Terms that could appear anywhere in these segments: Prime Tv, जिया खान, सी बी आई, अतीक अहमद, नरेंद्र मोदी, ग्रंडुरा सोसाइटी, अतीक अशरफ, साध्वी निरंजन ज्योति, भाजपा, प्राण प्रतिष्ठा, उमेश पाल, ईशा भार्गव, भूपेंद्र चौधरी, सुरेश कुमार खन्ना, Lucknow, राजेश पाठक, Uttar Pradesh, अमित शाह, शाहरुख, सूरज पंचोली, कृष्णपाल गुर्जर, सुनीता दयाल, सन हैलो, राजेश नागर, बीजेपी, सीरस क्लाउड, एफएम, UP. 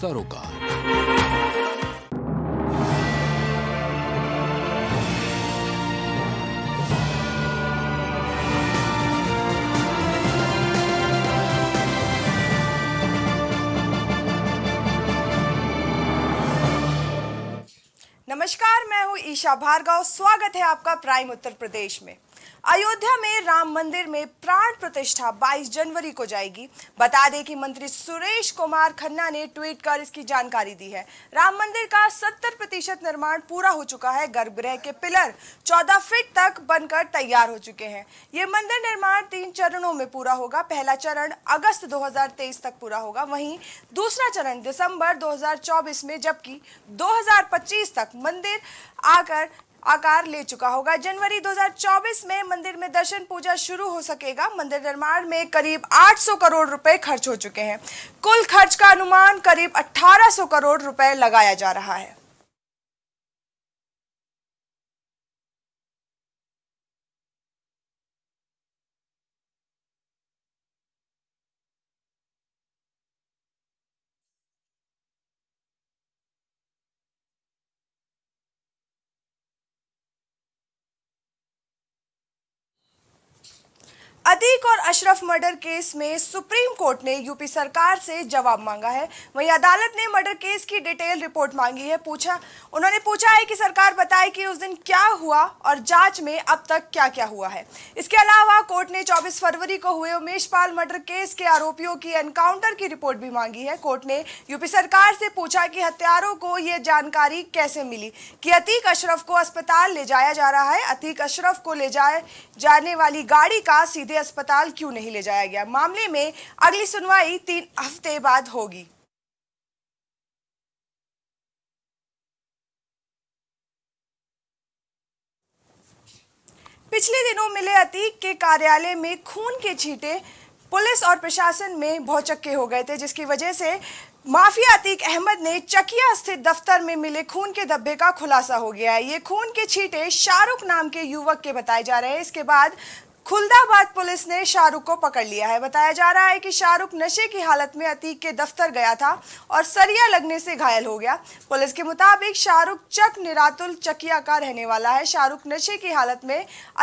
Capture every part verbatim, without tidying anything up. सरोकार। नमस्कार, मैं हूँ ईशा भार्गव। स्वागत है आपका प्राइम उत्तर प्रदेश में। अयोध्या में राम मंदिर में प्राण प्रतिष्ठा बाईस जनवरी को जाएगी। बता दें कि मंत्री सुरेश कुमार खन्ना ने ट्वीट कर इसकी जानकारी दी है। राम मंदिर का सत्तर प्रतिशत निर्माण पूरा हो चुका है। गर्भगृह के पिलर चौदह फीट तक बनकर तैयार हो चुके हैं। ये मंदिर निर्माण तीन चरणों में पूरा होगा। पहला चरण अगस्त दो हज़ार तेईस तक पूरा होगा, वहीं दूसरा चरण दिसंबर दो हज़ार चौबीस में, जबकि दो हज़ार पच्चीस तक मंदिर आकर आकार ले चुका होगा। जनवरी दो हज़ार चौबीस में मंदिर में दर्शन पूजा शुरू हो सकेगा। मंदिर निर्माण में करीब आठ सौ करोड़ रुपए खर्च हो चुके हैं। कुल खर्च का अनुमान करीब अठारह सौ करोड़ रुपए लगाया जा रहा है। अतीक और अशरफ मर्डर केस में सुप्रीम कोर्ट ने यूपी सरकार से जवाब मांगा है। वहीं अदालत ने मर्डर केस की डिटेल रिपोर्ट मांगी है। पूछा उन्होंने पूछा है कि सरकार बताए कि उस दिन क्या हुआ और जांच में अब तक क्या क्या हुआ है। इसके अलावा कोर्ट ने चौबीस फरवरी को हुए उमेश पाल मर्डर केस के आरोपियों की एनकाउंटर की रिपोर्ट भी मांगी है। कोर्ट ने यूपी सरकार से पूछा कि हत्यारों को ये जानकारी कैसे मिली कि अतीक अशरफ को अस्पताल ले जाया जा रहा है। अतीक अशरफ को ले जाए जाने वाली गाड़ी का सीधे अस्पताल क्यों नहीं ले जाया गया। मामले में अगली सुनवाई तीन हफ्ते बाद होगी। पिछले दिनों मिले अतीक के कार्यालय में खून के छींटे पुलिस और प्रशासन में भौचक्के हो गए थे, जिसकी वजह से माफिया अतीक अहमद ने चकिया स्थित दफ्तर में मिले खून के धब्बे का खुलासा हो गया है। ये खून के छींटे शाहरुख नाम के युवक के बताए जा रहे हैं। इसके बाद खुलदाबाद पुलिस ने शाहरुख को पकड़ लिया है। बताया जा रहा है कि शाहरुख नशे की हालत में अतीक के दफ्तर गया था और सरिया लगने से घायल हो गया। पुलिस के मुताबिक शाहरुख चक निरातुल चकिया का रहने वाला है। शाहरुख नशे की हालत में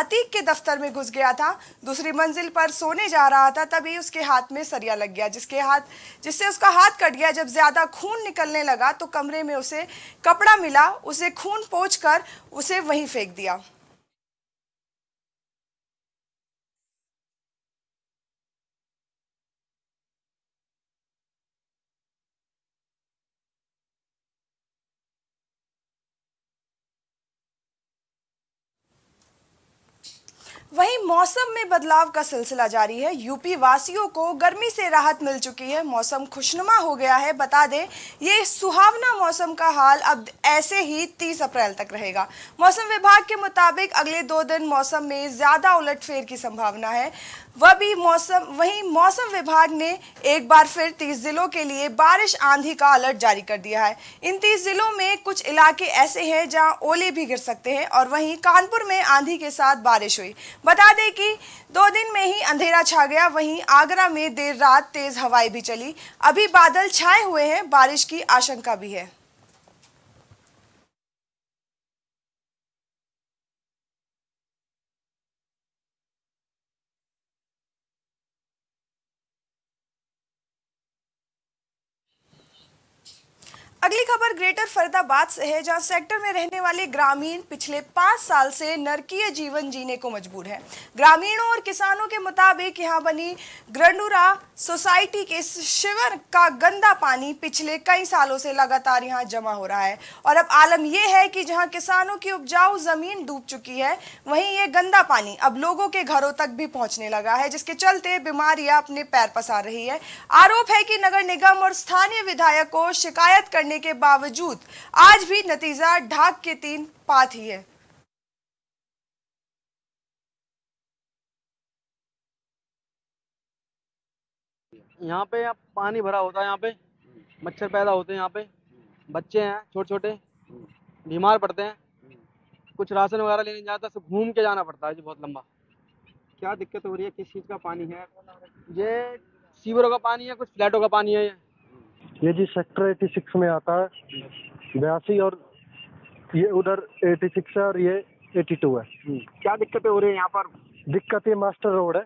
अतीक के दफ्तर में घुस गया था। दूसरी मंजिल पर सोने जा रहा था, तभी उसके हाथ में सरिया लग गया, जिसके हाथ जिससे उसका हाथ कट गया। जब ज्यादा खून निकलने लगा तो कमरे में उसे कपड़ा मिला, उसे खून पोंछकर उसे वहीं फेंक दिया। वहीं मौसम में बदलाव का सिलसिला जारी है। यूपी वासियों को गर्मी से राहत मिल चुकी है। मौसम खुशनुमा हो गया है। बता दें ये सुहावना मौसम का हाल अब ऐसे ही तीस अप्रैल तक रहेगा। मौसम विभाग के मुताबिक अगले दो दिन मौसम में ज़्यादा उलटफेर की संभावना है। वह भी मौसम वहीं मौसम विभाग ने एक बार फिर तीस जिलों के लिए बारिश आंधी का अलर्ट जारी कर दिया है। इन तीस जिलों में कुछ इलाके ऐसे हैं जहां ओले भी गिर सकते हैं, और वहीं कानपुर में आंधी के साथ बारिश हुई। बता दें कि दो दिन में ही अंधेरा छा गया। वहीं आगरा में देर रात तेज हवाएं भी चली। अभी बादल छाए हुए हैं, बारिश की आशंका भी है। अगली खबर ग्रेटर फरीदाबाद से है, जहां सेक्टर में रहने वाले ग्रामीण पिछले पाँच साल से नरकीय जीवन जीने को मजबूर हैं। ग्रामीणों और किसानों के मुताबिक यहां बनी ग्रंडुरा सोसाइटी के शिविर का गंदा पानी पिछले कई सालों से लगातार यहां जमा हो रहा है, और अब आलम यह है कि जहां किसानों की उपजाऊ जमीन डूब चुकी है, वहीं ये गंदा पानी अब लोगों के घरों तक भी पहुँचने लगा है, जिसके चलते बीमारियाँ अपने पैर पसार रही है। आरोप है कि नगर निगम और स्थानीय विधायक को शिकायत करने के बावजूद आज भी नतीजा ढाक के तीन पात ही है। यहाँ पे यहाँ पानी भरा होता है, यहाँ पे मच्छर पैदा होते हैं, यहाँ पे बच्चे हैं छोटे छोटे, बीमार पड़ते हैं। कुछ राशन वगैरह लेने जाता है, सब घूम के जाना पड़ता है जी, बहुत लंबा। क्या दिक्कत हो रही है? किस चीज का पानी है ये? सीवरों का पानी है, कुछ फ्लैटों का पानी है। ये ये जी सेक्टर छियासी में आता है, बयासी, और ये उधर छियासी है और ये बयासी है। क्या दिक्कतें हो रही है यहाँ पर? दिक्कत ये मास्टर रोड है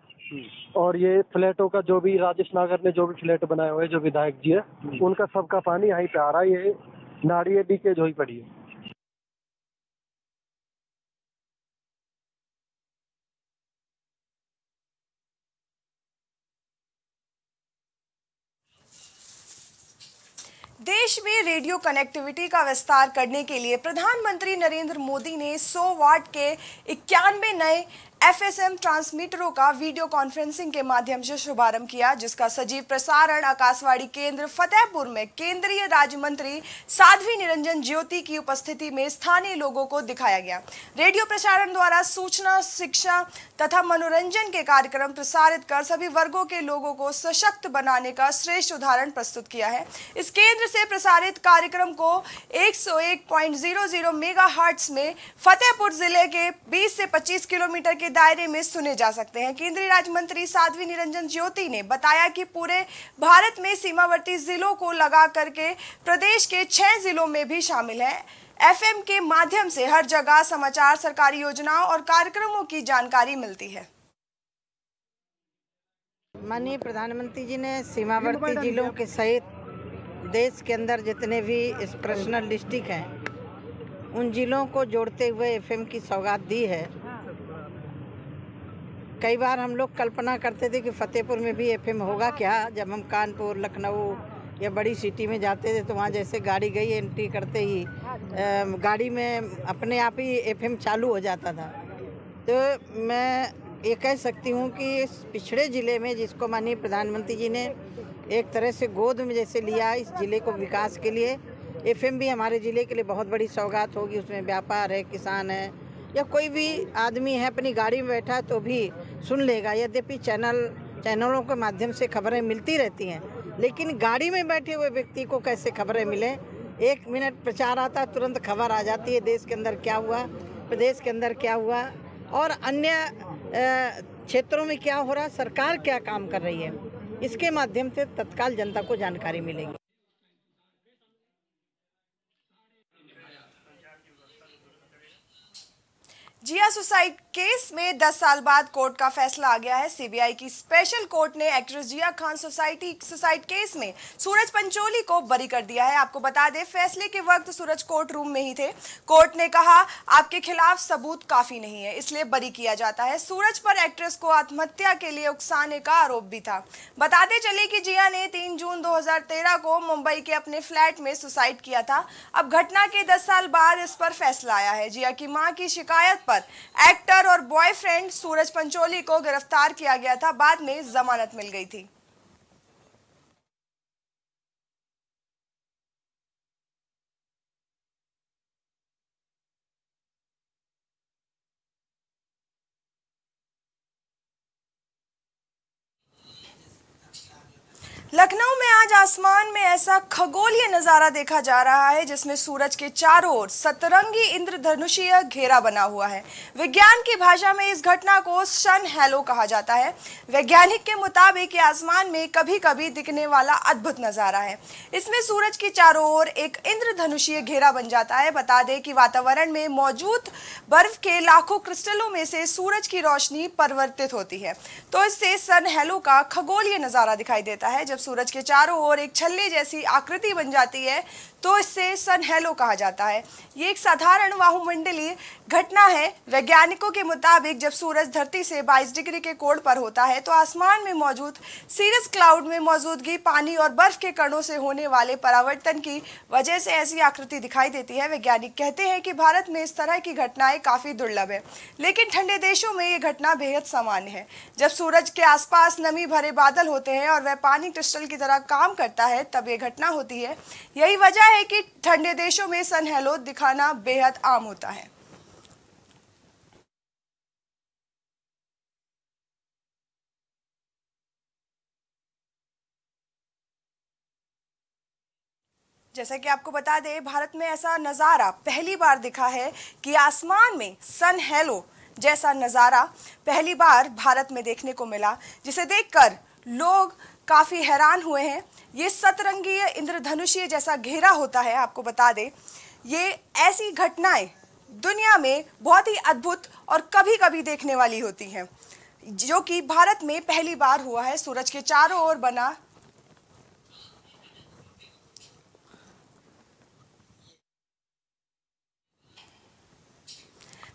और ये फ्लैटों का जो भी राजेश नागर ने जो भी फ्लैट बनाए हुए जो विधायक जी है उनका सबका पानी यहीं पे आ रहा है। ये नाड़िये डीकेज हो ही पड़ी है। देश में रेडियो कनेक्टिविटी का विस्तार करने के लिए प्रधानमंत्री नरेंद्र मोदी ने सौ वाट के इक्यानवे नए एफ एस एम ट्रांसमीटरों का वीडियो कॉन्फ्रेंसिंग के माध्यम से शुभारंभ किया, जिसका सजीव प्रसारण आकाशवाणी केंद्र फतेहपुर में केंद्रीय राज्य मंत्री साध्वी निरंजन ज्योति की उपस्थिति में स्थानीय लोगों को दिखाया गया। रेडियो प्रसारण द्वारा सूचना, शिक्षा तथा मनोरंजन के कार्यक्रम प्रसारित कर सभी वर्गों के लोगों को सशक्त बनाने का श्रेष्ठ उदाहरण प्रस्तुत किया है। इस केंद्र से प्रसारित कार्यक्रम को एक सौ एक point zero zero megahertz में फतेहपुर जिले के बीस से पच्चीस किलोमीटर के दायरे में सुने जा सकते हैं। केंद्रीय राज्य मंत्री साध्वी निरंजन ज्योति ने बताया कि पूरे भारत में सीमावर्ती जिलों को लगा करके प्रदेश के छह जिलों में भी शामिल है। एफ एम के माध्यम से हर जगह समाचार, सरकारी योजनाओं और कार्यक्रमों की जानकारी मिलती है। माननीय प्रधानमंत्री जी ने सीमावर्ती जिलों के सहित देश के अंदर जितने भी पर्सनल डिस्ट्रिक्ट हैं उन जिलों को जोड़ते हुए एफ एम की सौगात दी है। कई बार हम लोग कल्पना करते थे कि फतेहपुर में भी एफ एम होगा क्या। जब हम कानपुर, लखनऊ या बड़ी सिटी में जाते थे तो वहाँ जैसे गाड़ी गई, एंट्री करते ही गाड़ी में अपने आप ही एफ एम चालू हो जाता था। तो मैं ये कह सकती हूँ कि इस पिछड़े ज़िले में जिसको माननीय प्रधानमंत्री जी ने एक तरह से गोद में जैसे लिया, इस ज़िले को विकास के लिए एफ एम भी हमारे ज़िले के लिए बहुत बड़ी सौगात होगी। उसमें व्यापार है, किसान है या कोई भी आदमी है अपनी गाड़ी में बैठा तो भी सुन लेगा। यद्यपि चैनल चैनलों के माध्यम से खबरें मिलती रहती हैं, लेकिन गाड़ी में बैठे हुए व्यक्ति को कैसे खबरें मिलें। एक मिनट प्रचार आता, तुरंत खबर आ जाती है, देश के अंदर क्या हुआ, प्रदेश के अंदर क्या हुआ और अन्य क्षेत्रों में क्या हो रहा, सरकार क्या काम कर रही है। इसके माध्यम से तत्काल जनता को जानकारी मिलेगी। जिया सुसाइड केस में दस साल बाद कोर्ट का फैसला आ गया है। सी बी आई की स्पेशल कोर्ट ने actress जिया खान society suicide case में सूरज पंचोली को बरी कर दिया है। आपको बता दें, फैसले के वक्त सूरज कोर्ट रूम में ही थे। कोर्ट ने कहा आपके खिलाफ सबूत काफी नहीं है, इसलिए बरी किया जाता है। सूरज पर एक्ट्रेस को आत्महत्या के लिए उकसाने का आरोप भी था। बताते चले कि जिया ने तीन जून दो हजार तेरह को मुंबई के अपने फ्लैट में सुसाइड किया था। अब घटना के दस साल बाद इस पर फैसला आया है। जिया की माँ की शिकायत एक्टर और बॉयफ्रेंड सूरज पंचोली को गिरफ्तार किया गया था, बाद में जमानत मिल गई थी। लखनऊ में आज आसमान में ऐसा खगोलीय नज़ारा देखा जा रहा है जिसमें सूरज के चारों ओर सतरंगी इंद्रधनुषीय घेरा बना हुआ है। विज्ञान की भाषा में इस घटना को सन हैलो कहा जाता है। वैज्ञानिक के मुताबिक आसमान में कभी कभी दिखने वाला अद्भुत नज़ारा है। इसमें सूरज के चारों ओर एक इंद्रधनुषीय घेरा बन जाता है। बता दें कि वातावरण में मौजूद बर्फ के लाखों क्रिस्टलों में से सूरज की रोशनी परिवर्तित होती है, तो इससे सन हैलो का खगोलीय नज़ारा दिखाई देता है। जब सूरज के चारों ओर एक छल्ले जैसी आकृति बन जाती है तो इससे सन हैलो कहा जाता है। ये एक साधारण वायुमंडलीय घटना है। वैज्ञानिकों के मुताबिक जब सूरज धरती से बाईस डिग्री के कोण पर होता है तो आसमान में मौजूद सीरस क्लाउड में मौजूदगी पानी और बर्फ के कणों से होने वाले परावर्तन की वजह से ऐसी आकृति दिखाई देती है। वैज्ञानिक कहते हैं कि भारत में इस तरह की घटनाएं काफ़ी दुर्लभ है, लेकिन ठंडे देशों में ये घटना बेहद सामान्य है। जब सूरज के आसपास नमी भरे बादल होते हैं और वह पानी क्रिस्टल की तरह काम करता है तब ये घटना होती है। यही वजह है कि ठंडे देशों में सन हैलो दिखाना बेहद आम होता है। जैसा कि आपको बता दें, भारत में ऐसा नज़ारा पहली बार दिखा है कि आसमान में सन हैलो जैसा नज़ारा पहली बार भारत में देखने को मिला, जिसे देखकर लोग काफ़ी हैरान हुए हैं। ये सतरंगीय इंद्रधनुषीय जैसा घेरा होता है, आपको बता दें। ये ऐसी घटनाएं दुनिया में बहुत ही अद्भुत और कभी कभी देखने वाली होती हैं, जो कि भारत में पहली बार हुआ है। सूरज के चारों ओर बना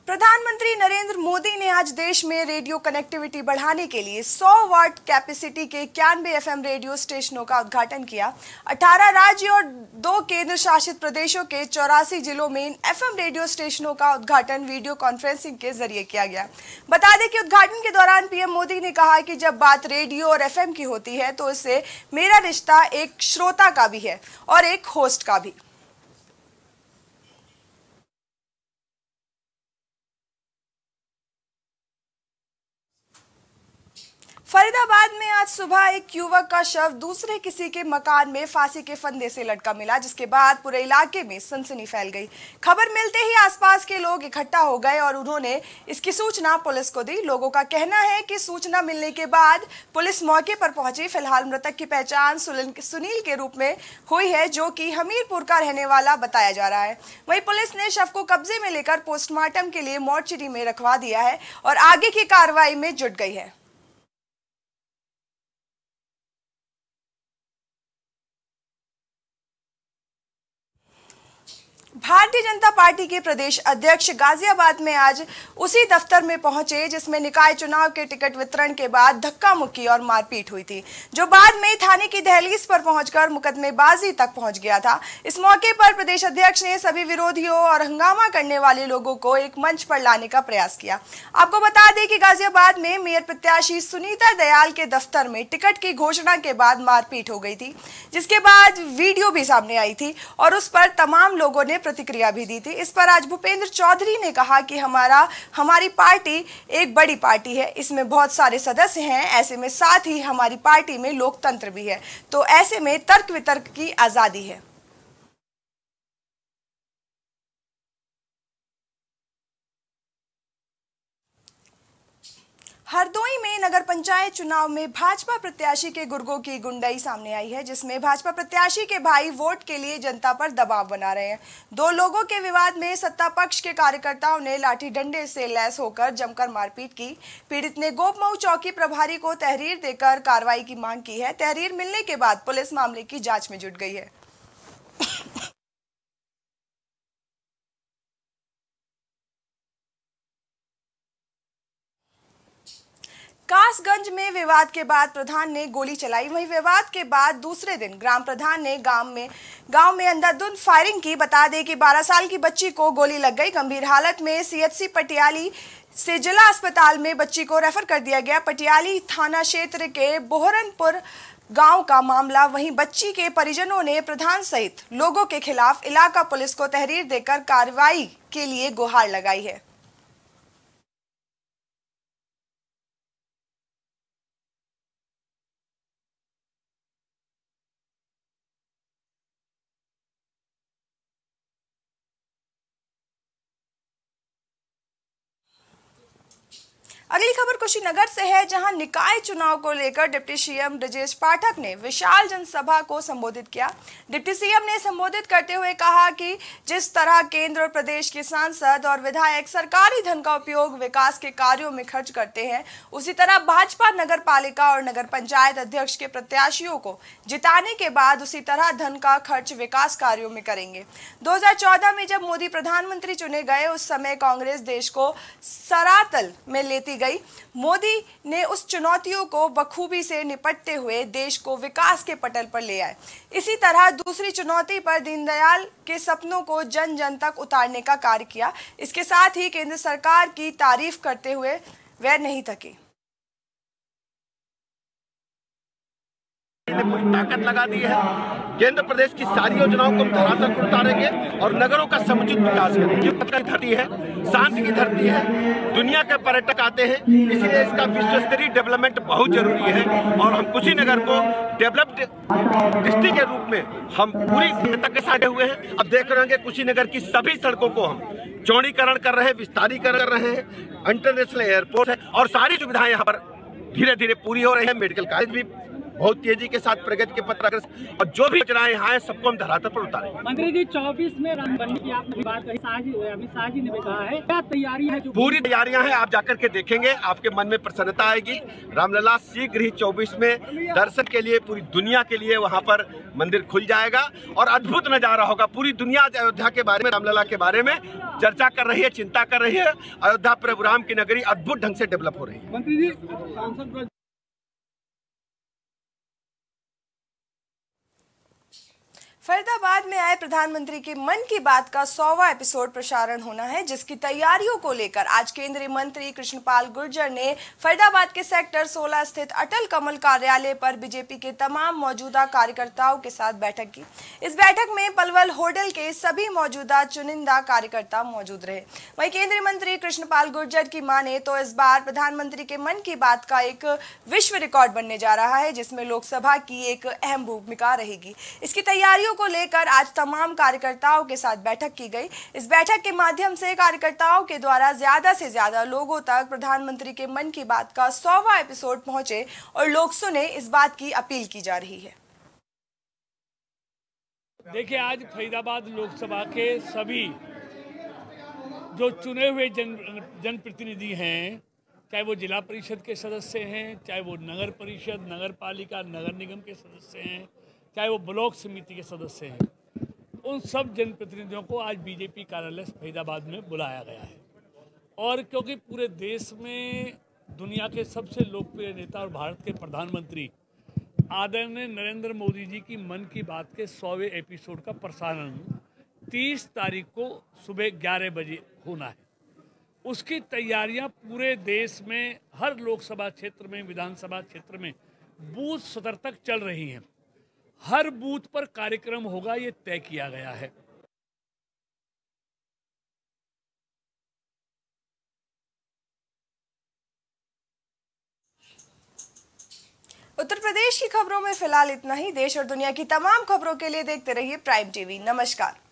प्रधानमंत्री नरेंद्र मोदी ने आज देश में रेडियो कनेक्टिविटी बढ़ाने के लिए सौ वाट कैपेसिटी के इक्यानवे एफएम रेडियो स्टेशनों का उद्घाटन किया। अठारह राज्य और दो केंद्र शासित प्रदेशों के चौरासी जिलों में इन एफएम रेडियो स्टेशनों का उद्घाटन वीडियो कॉन्फ्रेंसिंग के जरिए किया गया। बता दें कि उद्घाटन के दौरान पीएम मोदी ने कहा कि जब बात रेडियो और एफएम की होती है तो इससे मेरा रिश्ता एक श्रोता का भी है और एक होस्ट का भी। फरीदाबाद में आज सुबह एक युवक का शव दूसरे किसी के मकान में फांसी के फंदे से लटका मिला, जिसके बाद पूरे इलाके में सनसनी फैल गई। खबर मिलते ही आसपास के लोग इकट्ठा हो गए और उन्होंने इसकी सूचना पुलिस को दी। लोगों का कहना है कि सूचना मिलने के बाद पुलिस मौके पर पहुंची। फिलहाल मृतक की पहचान सुनील के रूप में हुई है, जो कि हमीरपुर का रहने वाला बताया जा रहा है। वहीं पुलिस ने शव को कब्जे में लेकर पोस्टमार्टम के लिए मोर्चरी में रखवा दिया है और आगे की कार्रवाई में जुट गई है। भारतीय जनता पार्टी के प्रदेश अध्यक्ष गाजियाबाद में आज उसी दफ्तर में पहुंचे जिसमें निकाय चुनाव के टिकट वितरण के बाद धक्का मुक्की और मारपीट हुई थी, जो बाद में थाने की दहलीज पर पहुंचकर मुकदमेबाजी तक पहुंच गया था। इस मौके पर प्रदेश अध्यक्ष ने सभी विरोधियों और हंगामा करने वाले लोगों को एक मंच पर लाने का प्रयास किया। आपको बता दें कि गाजियाबाद में मेयर प्रत्याशी सुनीता दयाल के दफ्तर में टिकट की घोषणा के बाद मारपीट हो गई थी, जिसके बाद वीडियो भी सामने आई थी और उस पर तमाम लोगों ने प्रतिक्रिया भी दी थी। इस पर आज भूपेंद्र चौधरी ने कहा कि हमारा हमारी पार्टी एक बड़ी पार्टी है, इसमें बहुत सारे सदस्य हैं, ऐसे में साथ ही हमारी पार्टी में लोकतंत्र भी है, तो ऐसे में तर्क वितर्क की आजादी है। हरदोई में नगर पंचायत चुनाव में भाजपा प्रत्याशी के गुर्गों की गुंडाई सामने आई है, जिसमें भाजपा प्रत्याशी के भाई वोट के लिए जनता पर दबाव बना रहे हैं। दो लोगों के विवाद में सत्ता पक्ष के कार्यकर्ताओं ने लाठी डंडे से लैस होकर जमकर मारपीट की। पीड़ित ने गोपमऊ चौकी प्रभारी को तहरीर देकर कार्रवाई की मांग की है। तहरीर मिलने के बाद पुलिस मामले की जाँच में जुट गई है। कासगंज में विवाद के बाद प्रधान ने गोली चलाई। वहीं विवाद के बाद दूसरे दिन ग्राम प्रधान ने गांव में गांव में अंधाधुंध फायरिंग की। बता दें कि बारह साल की बच्ची को गोली लग गई। गंभीर हालत में सीएचसी पटियाली से जिला अस्पताल में बच्ची को रेफर कर दिया गया। पटियाली थाना क्षेत्र के बोहरनपुर गांव का मामला। वहीं बच्ची के परिजनों ने प्रधान सहित लोगों के खिलाफ इलाका पुलिस को तहरीर देकर कार्रवाई के लिए गुहार लगाई है। अगली खबर कुशीनगर से है, जहां निकाय चुनाव को लेकर डिप्टी सीएम राजेश पाठक ने विशाल जनसभा को संबोधित किया। डिप्टी सीएम ने संबोधित करते हुए कहा कि जिस तरह केंद्र और प्रदेश के सांसद और विधायक सरकारी धन का उपयोग विकास के कार्यों में खर्च करते हैं, उसी तरह भाजपा नगर पालिका और नगर पंचायत अध्यक्ष के प्रत्याशियों को जिताने के बाद उसी तरह धन का खर्च विकास कार्यों में करेंगे। दो हजार चौदह में जब मोदी प्रधानमंत्री चुने गए, उस समय कांग्रेस देश को सरातल में लेती गई। मोदी ने उस चुनौतियों को बखूबी से निपटते हुए देश को विकास के पटल पर ले आए। इसी तरह दूसरी चुनौती पर दीनदयाल के सपनों को जन जन तक उतारने का कार्य किया। इसके साथ ही केंद्र सरकार की तारीफ करते हुए वह नहीं थके। पूरी ताकत लगा दी है। केंद्र प्रदेश की सारी योजनाओं को धरातल पर उतारेंगे और नगरों का समुचित विकास करेंगे। की धरती है, शांति की धरती है, दुनिया के पर्यटक आते हैं, इसलिए इसका विश्व स्तरीय डेवलपमेंट बहुत जरूरी है और हम कुशीनगर को डेवलप्ड डिस्ट्रिक्ट के रूप में हम पूरी तक साझे हुए हैं। अब देख रहे होंगे कुशीनगर की सभी सड़कों को हम चौड़ीकरण कर रहे हैं, विस्तारीकरण कर रहे हैं, इंटरनेशनल एयरपोर्ट है और सारी सुविधाएं यहाँ पर धीरे धीरे पूरी हो रही है। मेडिकल कॉलेज भी बहुत तेजी के साथ प्रगति के पत्र और जो भी योजनाएं हैं सबको हम धरातल पर उतारे। मंत्री जी चौबीस में राम मंदिर की आपने बात कही, अमित शाह जी ने भी कहा है, क्या तैयारी है? पूरी तैयारियां हैं, आप जाकर के देखेंगे आपके मन में प्रसन्नता आएगी। रामलला शीघ्र ही चौबीस में दर्शन के लिए पूरी दुनिया के लिए वहाँ पर मंदिर खुल जाएगा और अद्भुत नजारा होगा। पूरी दुनिया अयोध्या के बारे में, रामलला के बारे में चर्चा कर रही है, चिंता कर रही है। अयोध्या प्रभु राम की नगरी अद्भुत ढंग से डेवलप हो रही है। मंत्री जी सांसद फरीदाबाद में आए प्रधानमंत्री के मन की बात का सौवां एपिसोड प्रसारण होना है, जिसकी तैयारियों को लेकर आज केंद्रीय मंत्री कृष्णपाल गुर्जर ने फरीदाबाद के सेक्टर सोलह स्थित अटल कमल कार्यालय पर बीजेपी के तमाम मौजूदा कार्यकर्ताओं के साथ बैठक की। इस बैठक में पलवल होडल के सभी मौजूदा चुनिंदा कार्यकर्ता मौजूद रहे। वहीं केंद्रीय मंत्री कृष्णपाल गुर्जर की माने तो इस बार प्रधानमंत्री के मन की बात का एक विश्व रिकॉर्ड बनने जा रहा है, जिसमें लोकसभा की एक अहम भूमिका रहेगी। इसकी तैयारियों को लेकर आज तमाम कार्यकर्ताओं के साथ बैठक की गई। इस बैठक के माध्यम से कार्यकर्ताओं के द्वारा ज्यादा से ज्यादा लोगों तक प्रधानमंत्री के मन की बात का सौवां एपिसोड पहुंचे और लोग सुने, इस बात की अपील की जा रही है। देखिए, आज फरीदाबाद लोकसभा के सभी जो चुने हुए जन जनप्रतिनिधि हैं, चाहे वो जिला परिषद के सदस्य हैं, चाहे वो नगर परिषद, नगर पालिका, नगर निगम के सदस्य हैं, चाहे वो ब्लॉक समिति के सदस्य हैं, उन सब जनप्रतिनिधियों को आज बीजेपी कार्यालय फरीदाबाद में बुलाया गया है। और क्योंकि पूरे देश में दुनिया के सबसे लोकप्रिय नेता और भारत के प्रधानमंत्री आदरणीय नरेंद्र मोदी जी की मन की बात के सौवें एपिसोड का प्रसारण तीस तारीख को सुबह ग्यारह बजे होना है, उसकी तैयारियां पूरे देश में हर लोकसभा क्षेत्र में, विधानसभा क्षेत्र में बूथ सदर तक चल रही हैं। हर बूथ पर कार्यक्रम होगा, ये तय किया गया है। उत्तर प्रदेश की खबरों में फिलहाल इतना ही। देश और दुनिया की तमाम खबरों के लिए देखते रहिए प्राइम टीवी। नमस्कार।